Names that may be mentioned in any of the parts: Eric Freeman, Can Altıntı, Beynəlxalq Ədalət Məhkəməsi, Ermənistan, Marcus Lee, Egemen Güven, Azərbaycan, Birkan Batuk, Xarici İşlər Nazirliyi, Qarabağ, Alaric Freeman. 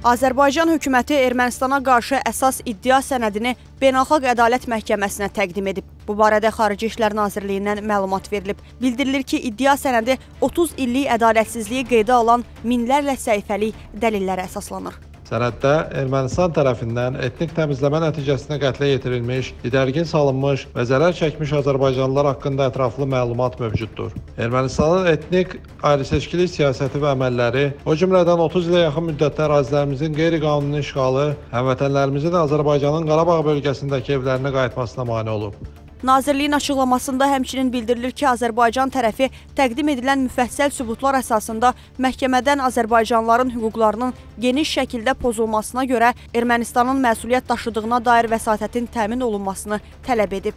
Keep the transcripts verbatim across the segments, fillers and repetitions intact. Azərbaycan hökuməti Ermənistana qarşı əsas iddia sənədini Beynəlxalq Ədalət Məhkəməsinə təqdim edib. Bu barədə Xarici İşlər Nazirliyindən məlumat verilib. Bildirilir ki, iddia sənədi otuz illik ədalətsizliyi qeydə alan minlərlə səhifəlik dəlillərə əsaslanır. Sənəddə Ermənistan tərəfindən etnik təmizləmə nəticəsində qətlə yetirilmiş, didərgin salınmış və zərər çəkmiş Azərbaycanlılar haqqında ətraflı məlumat mövcuddur. Ermənistanın etnik ayrıseçkilik siyasəti və əməlləri, o cümlədən otuz ilə yaxın müddətdə ərazilərimizin qeyri-qanuni işğalı, həmvətənlərimizin Azərbaycanın Qarabağ bölgəsindəki evlərinə qayıtmasına mane olub. Nazirliyin açıqlamasında həmçinin bildirilir ki, Azərbaycan tərəfi təqdim edilən müfəssəl sübutlar əsasında məhkəmədən Azərbaycanlıların hüquqlarının geniş şəkildə pozulmasına görə Ermənistanın məsuliyyət daşıdığına dair vəsatətin təmin olunmasını tələb edib.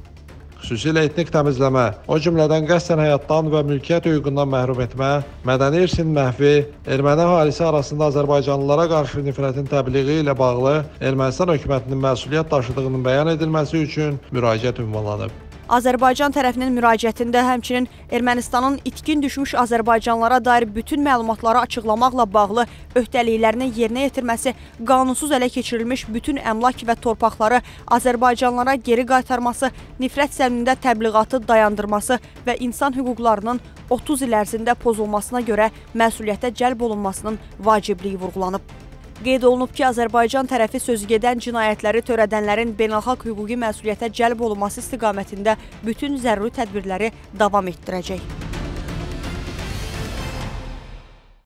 Xüsusilə etnik təmizləmə, o cümlədən qəsdən həyatdan və mülkiyyət hüququndan məhrum etmə, mədəni irsin məhvi, erməni əhalisi arasında Azərbaycanlılara qarşı nifrətin təbliği ilə bağlı Ermənistan hökumətinin məsuliyyət daşıdığının bəyan edilməsi üçün müraciət ünvanlanıb. Azərbaycan tərəfinin müraciətində həmçinin Ermənistanın itkin düşmüş Azərbaycanlara dair bütün məlumatları açıqlamaqla bağlı öhdəliklərini yerinə yetirməsi, qanunsuz ələ keçirilmiş bütün əmlak və torpaqları Azərbaycanlara geri qaytarması, nifrət zəminində təbliğatı dayandırması və insan hüquqlarının otuz il ərzində pozulmasına görə məsuliyyətə cəlb olunmasının vacibliyi vurğulanıb. Qeyd olunub ki, Azərbaycan tərəfi sözügedən cinayətləri törədənlərin beynəlxalq hüquqi məsuliyyətə cəlb olunması istiqamətində bütün zəruri tədbirləri davam etdirəcək.